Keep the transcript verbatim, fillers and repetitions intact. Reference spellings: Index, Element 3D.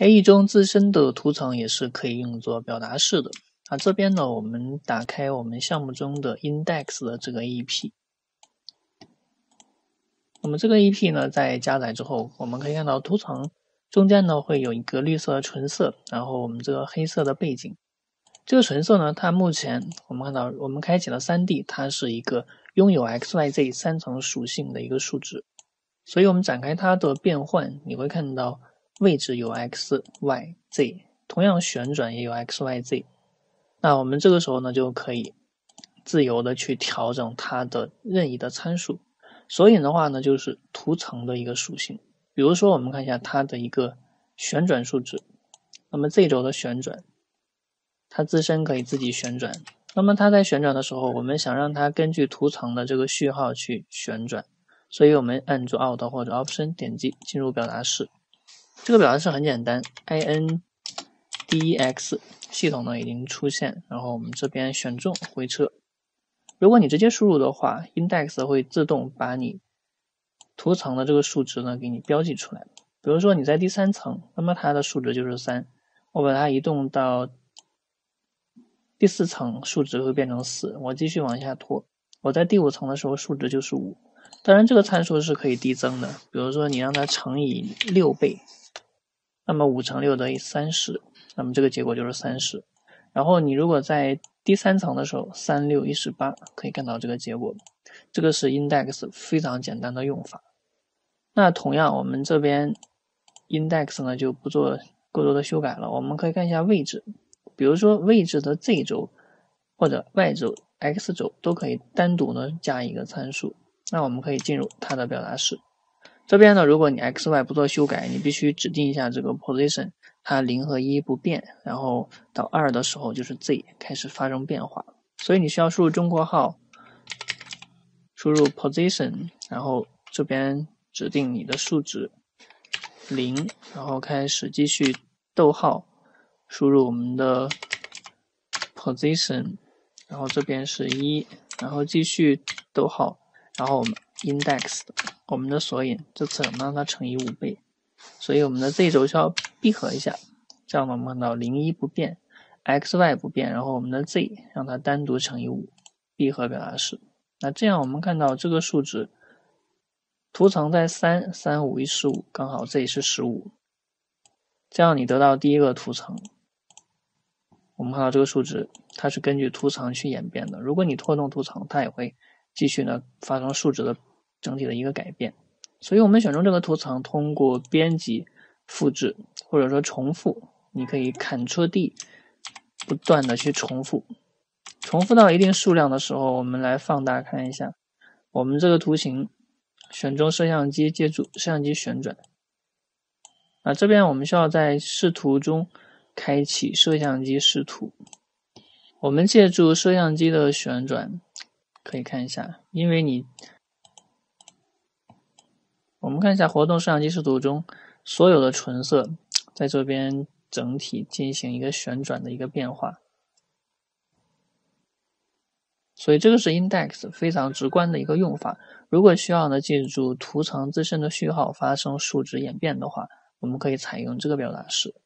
A E 中自身的图层也是可以用作表达式的。啊，这边呢，我们打开我们项目中的 Index 的这个 E P。 那么这个 E P 呢，在加载之后，我们可以看到图层中间呢会有一个绿色的纯色，然后我们这个黑色的背景。这个纯色呢，它目前我们看到，我们开启了 三D， 它是一个拥有 X Y Z 三层属性的一个数值。所以我们展开它的变换，你会看到位置有 X Y Z， 同样旋转也有 X Y Z。那我们这个时候呢，就可以自由的去调整它的任意的参数。索引的话呢，就是图层的一个属性。比如说，我们看一下它的一个旋转数值。那么 Z 轴的旋转，它自身可以自己旋转。那么它在旋转的时候，我们想让它根据图层的这个序号去旋转，所以我们按住 Alt 或者 Option 点击进入表达式。这个表达式很简单 ，index 系统呢已经出现，然后我们这边选中回车。如果你直接输入的话 ，Index 会自动把你图层的这个数值呢给你标记出来。比如说你在第三层，那么它的数值就是 三， 我把它移动到第四层，数值会变成 四， 我继续往下拖，我在第五层的时候数值就是 五。 当然这个参数是可以递增的，比如说你让它乘以六倍，那么五乘六等于 三十， 那么这个结果就是 三十。 然后你如果在第三层的时候 三六一十八， 可以看到这个结果。这个是 index 非常简单的用法。那同样我们这边 index 呢就不做过多的修改了，我们可以看一下位置。比如说位置的 Z 轴或者 Y 轴 X 轴都可以单独呢加一个参数。那我们可以进入它的表达式。这边呢，如果你 X Y 不做修改，你必须指定一下这个 position， 它零和一不变，然后到二的时候就是 Z 开始发生变化，所以你需要输入中括号，输入 position， 然后这边指定你的数值零，然后开始继续逗号，输入我们的 position， 然后这边是一，然后继续逗号，然后我们 index 我们的索引，这次我们让它乘以五倍，所以我们的 Z 轴需要闭合一下，这样我们看到零一不变 ，X Y 不变，然后我们的 Z 让它单独乘以五，闭合表达式。那这样我们看到这个数值，图层在三，三五一十五，刚好 Z 是十五，这样你得到第一个图层。我们看到这个数值，它是根据图层去演变的。如果你拖动图层，它也会继续呢发生数值的整体的一个改变。所以我们选中这个图层，通过编辑、复制或者说重复，你可以 Ctrl D 不断的去重复。重复到一定数量的时候，我们来放大看一下，我们这个图形选中摄像机，借助摄像机旋转。啊，这边我们需要在视图中开启摄像机视图。我们借助摄像机的旋转，可以看一下，因为你，我们看一下活动摄像机视图中所有的纯色在这边整体进行一个旋转的一个变化。所以这个是 index 非常直观的一个用法。如果需要呢借助图层自身的序号发生数值演变的话，我们可以采用这个表达式。